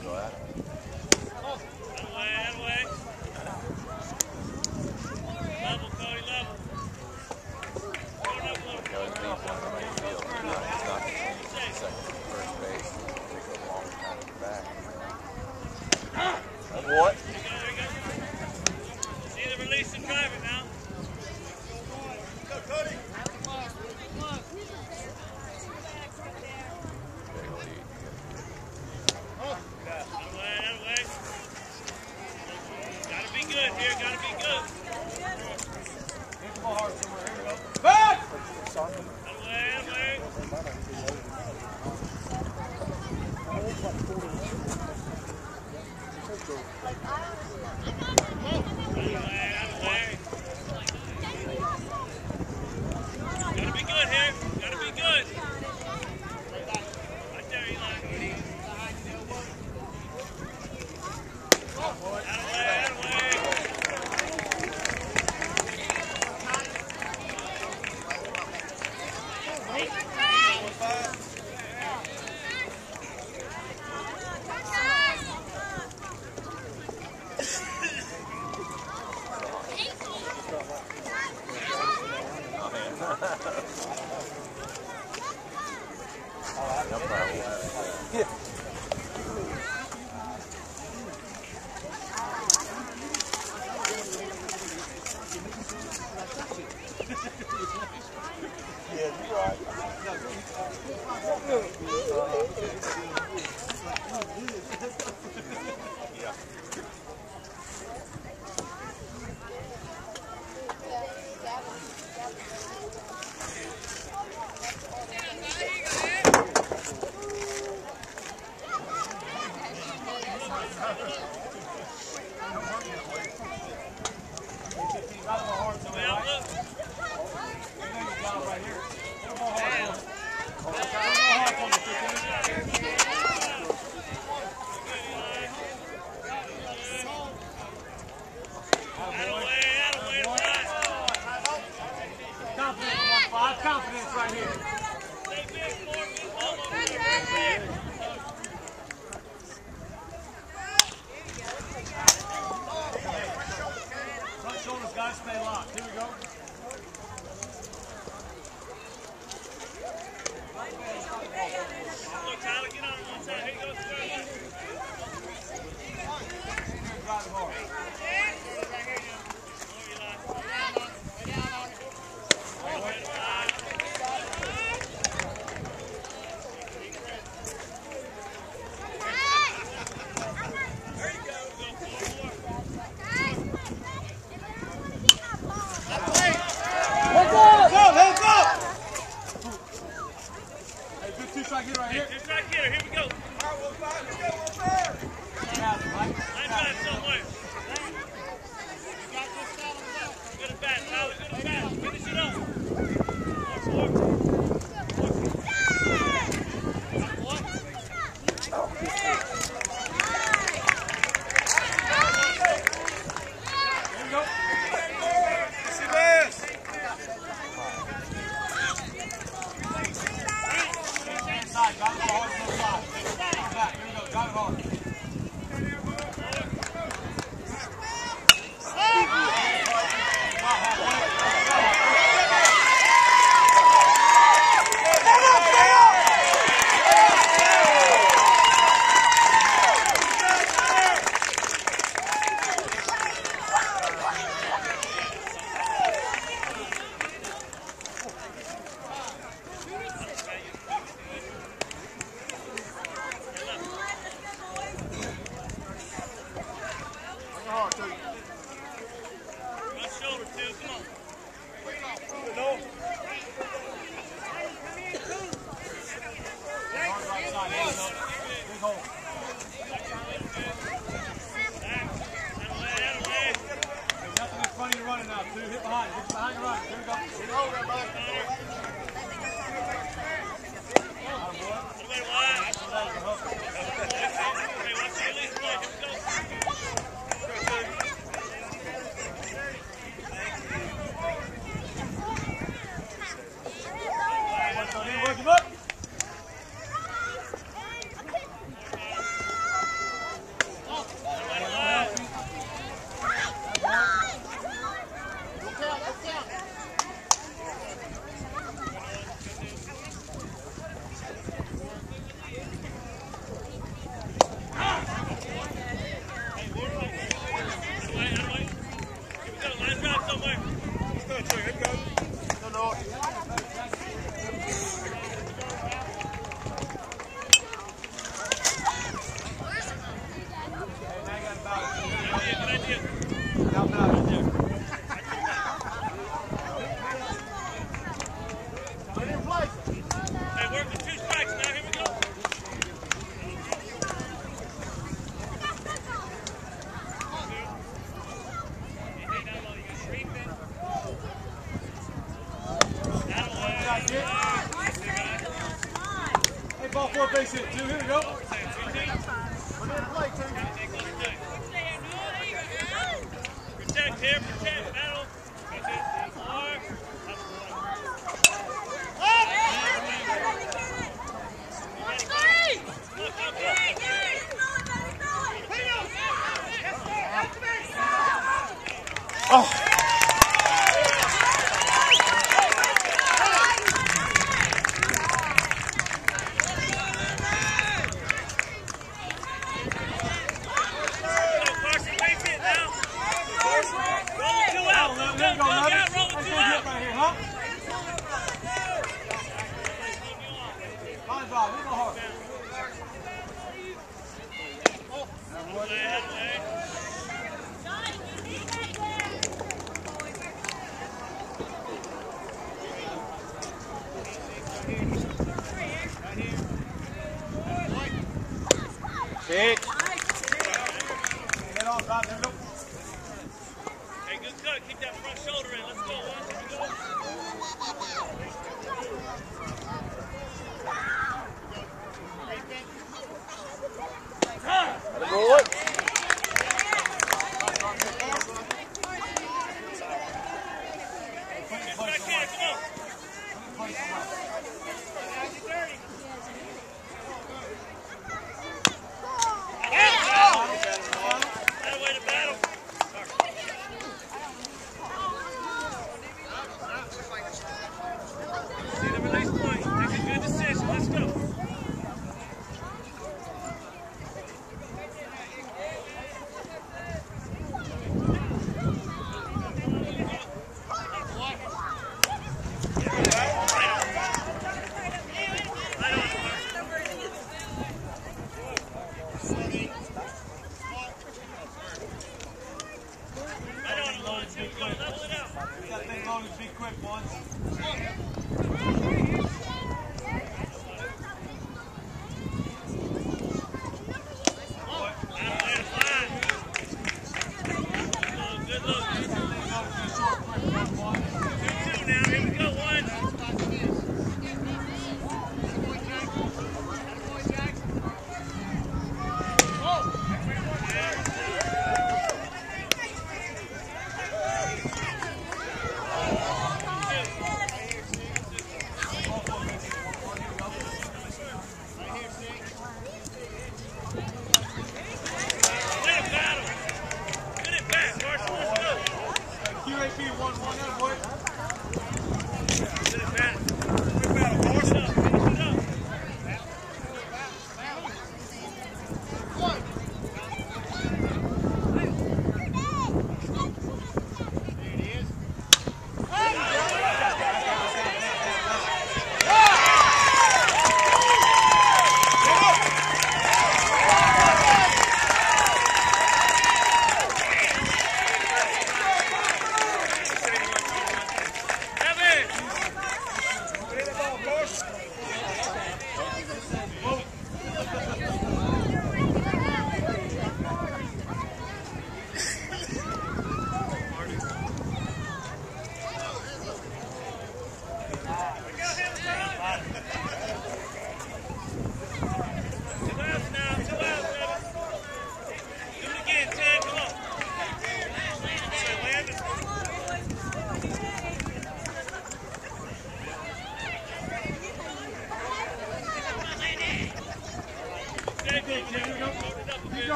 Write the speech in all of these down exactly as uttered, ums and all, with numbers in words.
Come on. face it, two. Here we go. We're going to play, two. Protect here, protect, battle. Oh!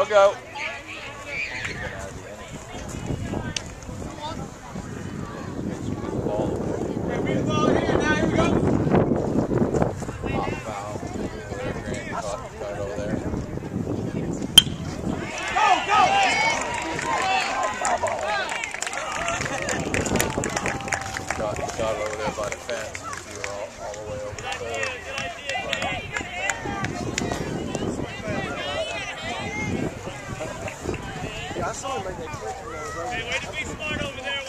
No go. dog over there by the fence. You were all, all the way over the hole. Yeah, I saw him make that click. Hey, way to be smart over there.